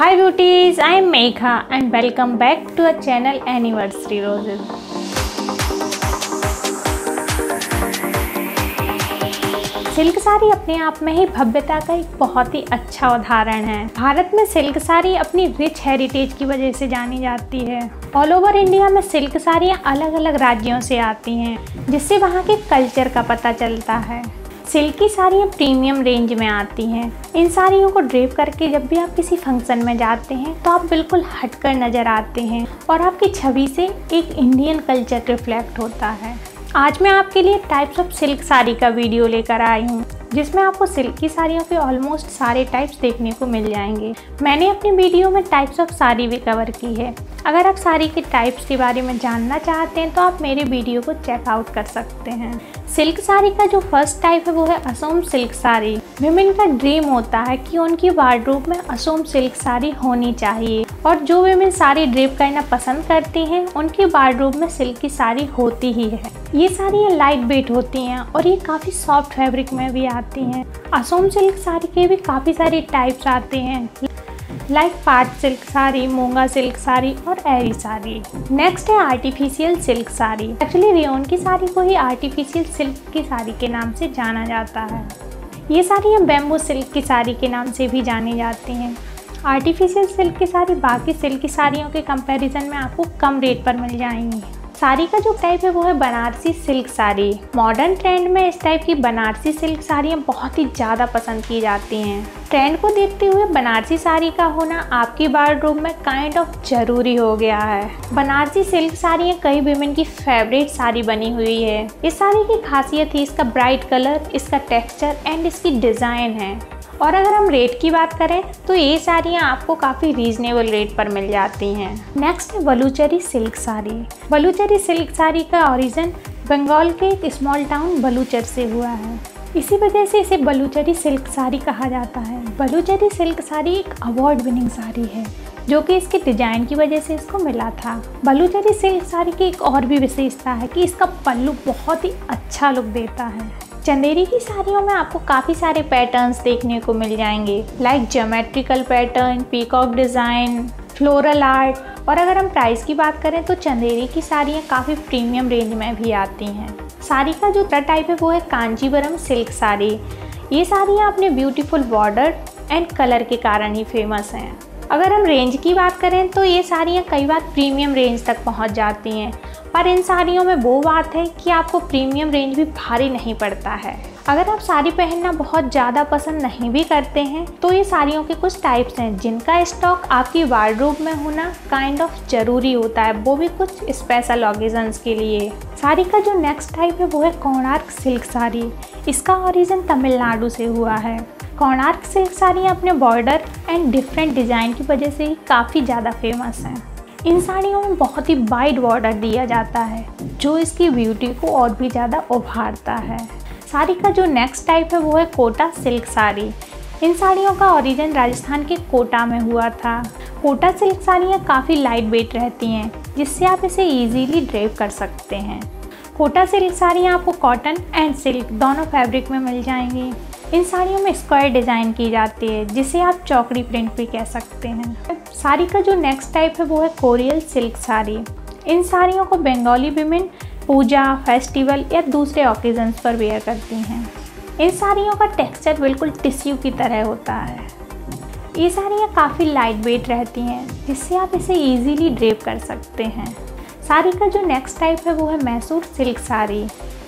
Hi beauties, I am Megha and welcome back to our channel Anniversary Roses. Silk sari अपने आप में ही भव्यता का एक बहुत ही अच्छा उदाहरण है। भारत में सिल्क साड़ी अपनी रिच हेरिटेज की वजह से जानी जाती है। ऑल ओवर इंडिया में सिल्क साड़ियाँ अलग अलग राज्यों से आती हैं, जिससे वहाँ के कल्चर का पता चलता है। सिल्क की साड़ियाँ प्रीमियम रेंज में आती हैं। इन साड़ियों को ड्रेप करके जब भी आप किसी फंक्शन में जाते हैं तो आप बिल्कुल हटकर नज़र आते हैं और आपकी छवि से एक इंडियन कल्चर रिफ्लेक्ट होता है। आज मैं आपके लिए टाइप्स ऑफ सिल्क साड़ी का वीडियो लेकर आई हूँ, जिसमें आपको सिल्क की साड़ियों के ऑलमोस्ट सारे टाइप्स देखने को मिल जाएंगे। मैंने अपने वीडियो में टाइप्स ऑफ साड़ी भी कवर की है। अगर आप साड़ी के टाइप्स के बारे में जानना चाहते हैं तो आप मेरे वीडियो को चेकआउट कर सकते हैं। सिल्क साड़ी का जो फर्स्ट टाइप है वो है असम सिल्क साड़ी। विमेन का ड्रीम होता है कि उनकी वार्डरोब में असम सिल्क साड़ी होनी चाहिए, और जो विमेन साड़ी ड्रेप करना पसंद करती हैं उनकी वार्डरोब में सिल्क की साड़ी होती ही है। ये साड़ियाँ लाइट वेट होती हैं और ये काफ़ी सॉफ्ट फैब्रिक में भी आती हैं। असम सिल्क साड़ी के भी काफ़ी सारे टाइप्स आते हैं, like Pat silk sari, Muga silk sari और एरी साड़ी। नेक्स्ट है artificial silk sari. Actually rayon की साड़ी को ही आर्टिफिशियल सिल्क की साड़ी के नाम से जाना जाता है। ये साड़ियाँ बैम्बू सिल्क की साड़ी के नाम से भी जानी जाती हैं। आर्टिफिशियल सिल्क की साड़ी बाकी सिल्क की साड़ियों के कंपैरिजन में आपको कम रेट पर मिल जाएंगी। साड़ी का जो टाइप है वो है Banarasi silk sari. Modern trend में इस टाइप की बनारसी सिल्क साड़ियाँ बहुत ही ज़्यादा पसंद की जाती हैं। ट्रेंड को देखते हुए बनारसी साड़ी का होना आपकी वार्डरोब में काइंड ऑफ जरूरी हो गया है। बनारसी सिल्क साड़ियाँ कई विमेन की फेवरेट साड़ी बनी हुई है। इस साड़ी की खासियत ही इसका ब्राइट कलर, इसका टेक्स्चर एंड इसकी डिज़ाइन है। और अगर हम रेट की बात करें तो ये साड़ियाँ आपको काफ़ी रीजनेबल रेट पर मिल जाती हैं। नेक्स्ट है बलूचरी सिल्क साड़ी। बलूचरी सिल्क साड़ी का ओरिजिन बंगाल के एक स्मॉल टाउन बलूचर से हुआ है, इसी वजह से इसे बलूचरी सिल्क साड़ी कहा जाता है। बलूचरी सिल्क साड़ी एक अवार्ड विनिंग साड़ी है, जो कि इसके डिजाइन की वजह से इसको मिला था। बलूचरी सिल्क साड़ी की एक और भी विशेषता है कि इसका पल्लू बहुत ही अच्छा लुक देता है। चंदेरी की साड़ियों में आपको काफ़ी सारे पैटर्न्स देखने को मिल जाएंगे, like geometrical pattern, peacock design, floral art. और अगर हम प्राइस की बात करें तो चंदेरी की साड़ियाँ काफ़ी प्रीमियम रेंज में भी आती हैं। साड़ी का जो दूसरा टाइप है वो है कांजीवरम सिल्क साड़ी। ये साड़ियाँ अपने ब्यूटीफुल बॉर्डर एंड कलर के कारण ही फेमस हैं। अगर हम रेंज की बात करें तो ये साड़ियाँ कई बार प्रीमियम रेंज तक पहुँच जाती हैं, पर इन साड़ियों में वो बात है कि आपको प्रीमियम रेंज भी भारी नहीं पड़ता है। अगर आप साड़ी पहनना बहुत ज़्यादा पसंद नहीं भी करते हैं तो ये साड़ियों के कुछ टाइप्स हैं जिनका स्टॉक आपकी वार्डरोब में होना काइंड ऑफ ज़रूरी होता है, वो भी कुछ स्पेशल ओकेजन्स के लिए। साड़ी का जो नेक्स्ट टाइप है वो है कौणार्क सिल्क साड़ी। इसका ओरिजिन तमिलनाडु से हुआ है। कौणार्क सिल्क साड़ियाँ अपने बॉर्डर एंड डिफरेंट डिज़ाइन की वजह से ही काफ़ी ज़्यादा फेमस हैं। इन साड़ियों में बहुत ही वाइड बॉर्डर दिया जाता है, जो इसकी ब्यूटी को और भी ज़्यादा उभारता है। साड़ी का जो नेक्स्ट टाइप है वो है कोटा सिल्क साड़ी। इन साड़ियों का ओरिजिन राजस्थान के कोटा में हुआ था। कोटा सिल्क साड़ियाँ काफ़ी लाइट वेट रहती हैं, जिससे आप इसे इजीली ड्रेप कर सकते हैं। कोटा सिल्क साड़ियाँ आपको कॉटन एंड सिल्क दोनों फैब्रिक में मिल जाएंगी। इन साड़ियों में स्क्वायर डिज़ाइन की जाती है, जिसे आप चौकड़ी प्रिंट भी कह सकते हैं। साड़ी का जो नेक्स्ट टाइप है वो है कोरियल सिल्क साड़ी। इन साड़ियों को बंगाली विमेन पूजा, फेस्टिवल या दूसरे ओकेजन्स पर वेयर करती हैं। इन साड़ियों का टेक्सचर बिल्कुल टिश्यू की तरह होता है। ये साड़ियाँ काफ़ी लाइट वेट रहती हैं, जिससे आप इसे ईजीली ड्रेप कर सकते हैं। साड़ी का जो नेक्स्ट टाइप है वो है मैसूर सिल्क साड़ी।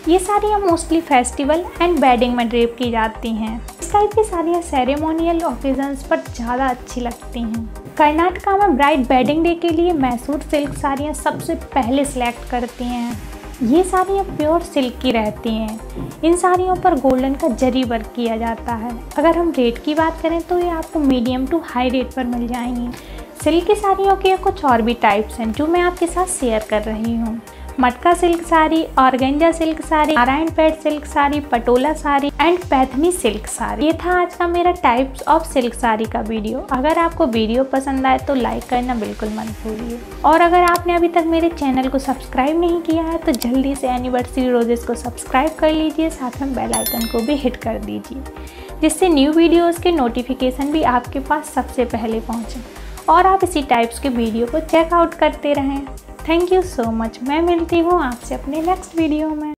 ये साड़ियाँ मोस्टली फेस्टिवल एंड वेडिंग में ड्रेप की जाती हैं। इस टाइप की साड़ियाँ सेरेमोनियल ओकेजन्स पर ज़्यादा अच्छी लगती हैं। कर्नाटका में ब्राइड वेडिंग डे के लिए मैसूर सिल्क साड़ियाँ सबसे पहले सिलेक्ट करती हैं। ये साड़ियाँ प्योर सिल्क की रहती हैं। इन साड़ियों पर गोल्डन का जरी वर्क किया जाता है। अगर हम रेट की बात करें तो ये आपको मीडियम टू हाई रेट पर मिल जाएंगी। सिल्क की साड़ियों के कुछ और भी टाइप्स हैं जो मैं आपके साथ शेयर कर रही हूँ। Matka silk sari, organza silk sari, Narayanpet silk sari, Patola sari and Paithani silk sari. ये था आज का मेरा टाइप्स ऑफ सिल्क साड़ी का वीडियो। अगर आपको वीडियो पसंद आए तो लाइक करना बिल्कुल मत भूलिए, और अगर आपने अभी तक मेरे चैनल को सब्सक्राइब नहीं किया है तो जल्दी से एनिवर्सरी रोजेस को सब्सक्राइब कर लीजिए, साथ में बेल आइकन को भी हिट कर दीजिए, जिससे न्यू वीडियोज़ के नोटिफिकेशन भी आपके पास सबसे पहले पहुँचें। और आप इसी टाइप्स के वीडियो को चेकआउट करते रहें। Thank you so much. मैं मिलती हूँ आपसे अपने नेक्स्ट वीडियो में।